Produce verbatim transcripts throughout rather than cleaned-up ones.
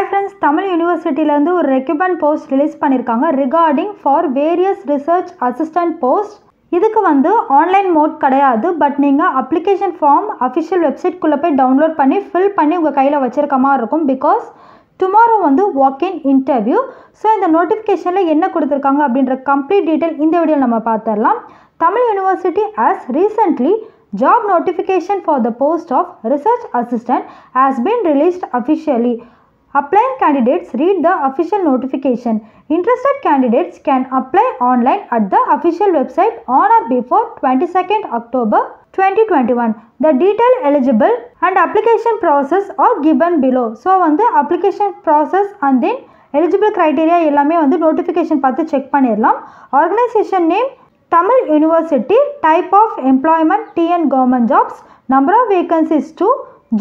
Hi friends, Tamil University la irundhu or recruitment post release pannirukanga regarding for various research assistant post. இதுக்கு வந்து online mode கிடையாது, but நீங்கள் application form official website குள்ள போய் download பண்ணி fill பண்ணி உங்கள் கையில் வச்சிருக்க மாதிரி இருக்கும். பிகாஸ் டுமாரோ வந்து வாக் இன் இன்டர்வியூ. ஸோ இந்த நோட்டிஃபிகேஷனில் என்ன கொடுத்துருக்காங்க அப்படின்ற கம்ப்ளீட் டீட்டெயில் இந்த வீடியோவில் நம்ம பார்த்துடலாம். Tamil university as recently job notification for the post of research assistant has been released officially. Applying candidates read the official notification. Interested candidates can apply online at the official website on or before twenty-second October twenty twenty-one. The detail eligible and application process are given below. So, on the application process and then eligible criteria எல்லாமே வந்து notification பார்த்து check பண்ணிடலாம். Organization name Tamil University, type of employment T N government jobs, number of vacancies two,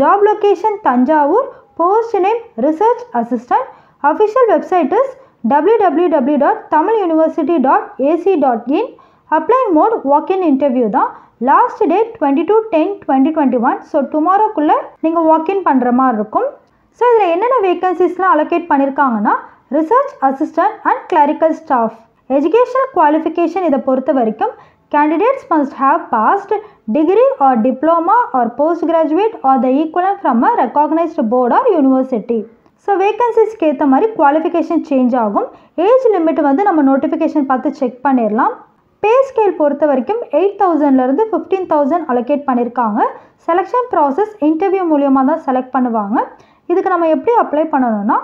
job location Thanjavur. Post name research assistant. Official website is w w w dot tamil university dot a c dot in. Applying mode walk-in interview da. Last date twenty-two ten twenty twenty-one. So tomorrow kulla neenga walk-in pandra maari irukum. So idhula enna na vacancies la allocate pannirukanga na research assistant and clerical staff. Educational qualification idha porutha varaikum candidates must have passed degree or diploma or postgraduate or the equivalent from a recognized board or university. So vacancies கேத்த மாதிரி qualification change ஆகும். Age limit வந்து நம்ம notification பார்த்து check பண்ணிரலாம். Pay scale பொறுத்த வரைக்கும் eight thousand ல இருந்து fifteen thousand allocate பண்ணிருக்காங்க. Selection process interview மூலமா தான் select பண்ணுவாங்க. இதுக்கு நம்ம எப்படி apply பண்ணனும்னா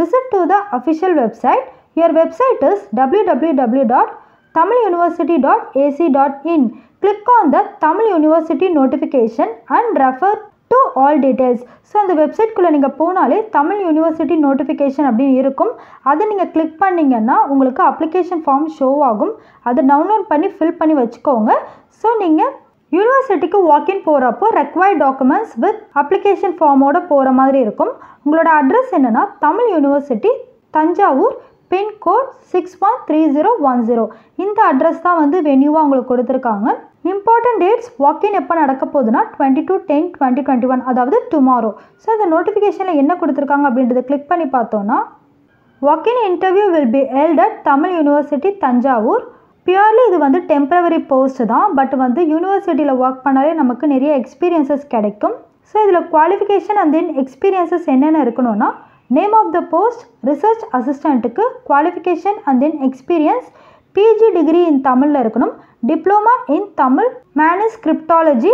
visit to the official website. Your website is w w w dot tamil university dot a c dot in. Click on the Tamil University notification and refer to all details. So அந்த வெப்சைட்குள்ளே நீங்கள் போனாலே Tamil university notification அப்படின்னு இருக்கும். அதை நீங்கள் click பண்ணிங்கன்னா உங்களுக்கு application form show ஆகும். அதை டவுன்லோட் பண்ணி ஃபில் பண்ணி வச்சுக்கோங்க. ஸோ நீங்கள் யூனிவர்சிட்டிக்கு வாக்கின் போகிறப்போ ரெக்வயர்ட் டாக்குமெண்ட்ஸ் வித் அப்ளிகேஷன் ஃபார்மோட போகிற மாதிரி இருக்கும். உங்களோட அட்ரஸ் என்னென்னா Tamil university Thanjavur pincode six one three zero one zero இந்த அட்ரஸ் தான் வந்து வென்யூவாக உங்களுக்கு கொடுத்துருக்காங்க. இம்பார்ட்டன்ட் டேட்ஸ் வாக்கின் எப்போ நடக்க போகுதுன்னா twenty two ten twenty twenty one அதாவது டுமாரோ. ஸோ இந்த நோட்டிஃபிகேஷனில் என்ன கொடுத்துருக்காங்க அப்படின்றத கிளிக் பண்ணி பார்த்தோன்னா walk in interview will be held at Tamil university Thanjavur. Purely இது வந்து டெம்பரவரி போஸ்ட் தான், பட் வந்து யூனிவர்சிட்டியில் ஒர்க் பண்ணாலே நமக்கு நிறைய எக்ஸ்பீரியன்ஸஸ் கிடைக்கும். ஸோ இதில் குவாலிஃபிகேஷன் அண்ட் தென் எக்ஸ்பீரியன்ஸஸ் என்னென்ன இருக்கணும்னா name of the post research அசிஸ்டண்ட்டுக்கு qualification and then experience PG degree in தமிழில் இருக்கணும், டிப்ளமா இன் தமிழ் மேனுஸ்கிரிப்டாலஜி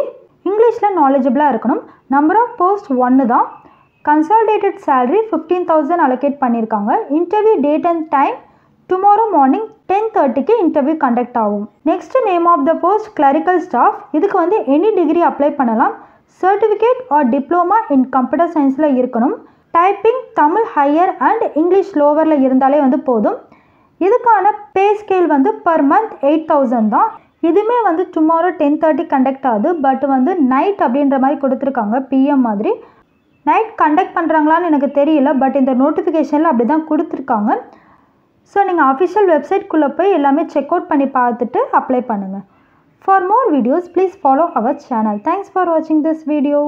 இங்கிலீஷில் நாலேஜபிளாக இருக்கணும். நம்பர் ஆஃப் போஸ்ட் ஒன்று தான். Consolidated salary fifteen thousand allocate பண்ணியிருக்காங்க. Interview date and time tomorrow morning ten தேர்ட்டிக்கு இன்டர்வியூ கண்டக்ட் ஆகும். Next name of the post clerical staff. இதுக்கு வந்து எனி டிகிரி அப்ளை பண்ணலாம். Certificate or diploma in computer சயின்ஸில் இருக்கணும். Typing Tamil higher and English லோவரில் இருந்தாலே வந்து போதும். இதுக்கான பே ஸ்கேல் வந்து பர் மந்த் எயிட் தௌசண்ட் தான். இதுவுமே வந்து டுமாரோ டென் தேர்ட்டி கண்டக்ட் ஆகுது, பட் வந்து நைட் அப்படின்ற மாதிரி கொடுத்துருக்காங்க. பிஎம் மாதிரி நைட் கண்டக்ட் பண்ணுறாங்களான்னு எனக்கு தெரியல, பட் இந்த நோட்டிஃபிகேஷனில் அப்படி தான் கொடுத்துருக்காங்க. ஸோ நீங்கள் அஃபிஷியல் வெப்சைட்குள்ளே போய் எல்லாமே செக் அவுட் பண்ணி பார்த்துட்டு அப்ளை பண்ணுங்கள். For more videos please follow our channel. Thanks for வாட்சிங் திஸ் வீடியோ.